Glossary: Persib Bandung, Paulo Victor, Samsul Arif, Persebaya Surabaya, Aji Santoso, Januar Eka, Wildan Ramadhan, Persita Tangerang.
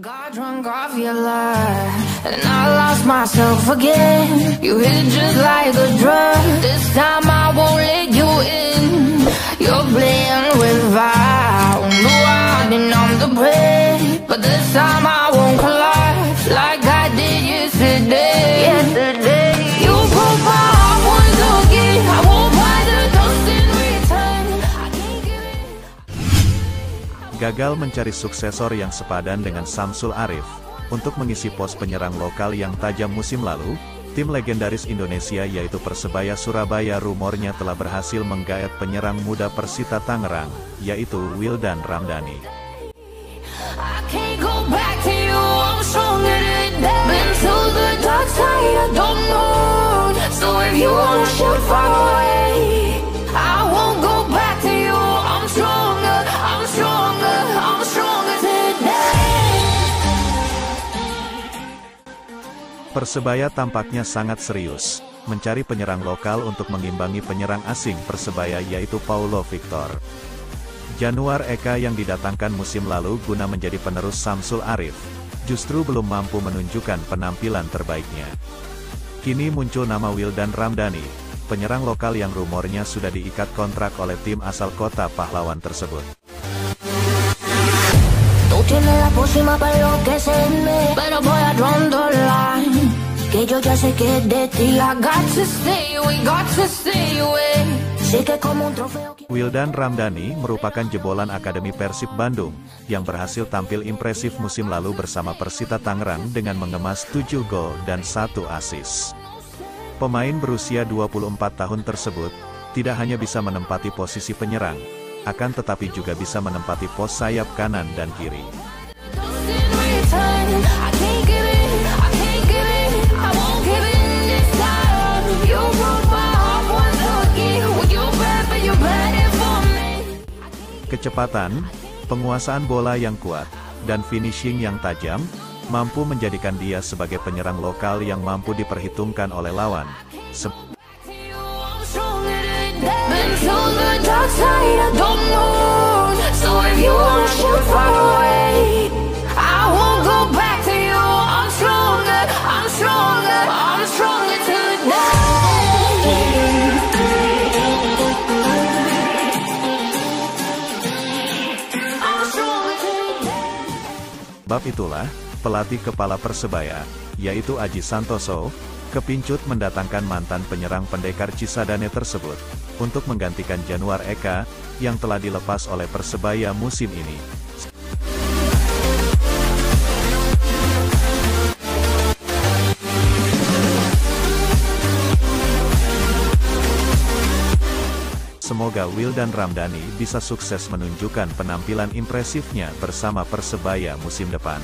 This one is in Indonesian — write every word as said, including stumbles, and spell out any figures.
God drunk off your life, and I lost myself again. You hit just like a drug. This time I won't let you in. You're playing with fire. Knew I'd been on the break, but this time I won't collapse like I did yesterday. Yesterday, you broke my heart once again. I won't buy the toast in return. I can't give it. Gagal mencari suksesor yang sepadan dengan Samsul Arif. Untuk mengisi pos penyerang lokal yang tajam musim lalu, tim legendaris Indonesia yaitu Persebaya Surabaya rumornya telah berhasil menggaet penyerang muda Persita Tangerang, yaitu Wildan Ramadhan. Persebaya tampaknya sangat serius mencari penyerang lokal untuk mengimbangi penyerang asing Persebaya yaitu Paulo Victor. Januar Eka yang didatangkan musim lalu guna menjadi penerus Samsul Arif, justru belum mampu menunjukkan penampilan terbaiknya. Kini muncul nama Wildan Ramadhan, penyerang lokal yang rumornya sudah diikat kontrak oleh tim asal kota pahlawan tersebut. Que yo ya sé que de ti I got to stay, we got to stay away. Wildan Ramadhan merupakan jebolan Akademi Persib Bandung, yang berhasil tampil impresif musim lalu bersama Persita Tangerang dengan mengemas tujuh gol dan satu asis. Pemain berusia dua puluh empat tahun tersebut, tidak hanya bisa menempati posisi penyerang, akan tetapi juga bisa menempati pos sayap kanan dan kiri. Kecepatan, penguasaan bola yang kuat, dan finishing yang tajam, mampu menjadikan dia sebagai penyerang lokal yang mampu diperhitungkan oleh lawan. Se Sebab itulah, pelatih kepala Persebaya, yaitu Aji Santoso, kepincut mendatangkan mantan penyerang pendekar Cisadane tersebut, untuk menggantikan Januar Eka, yang telah dilepas oleh Persebaya musim ini. Semoga Wildan Ramadhan bisa sukses menunjukkan penampilan impresifnya bersama Persebaya musim depan.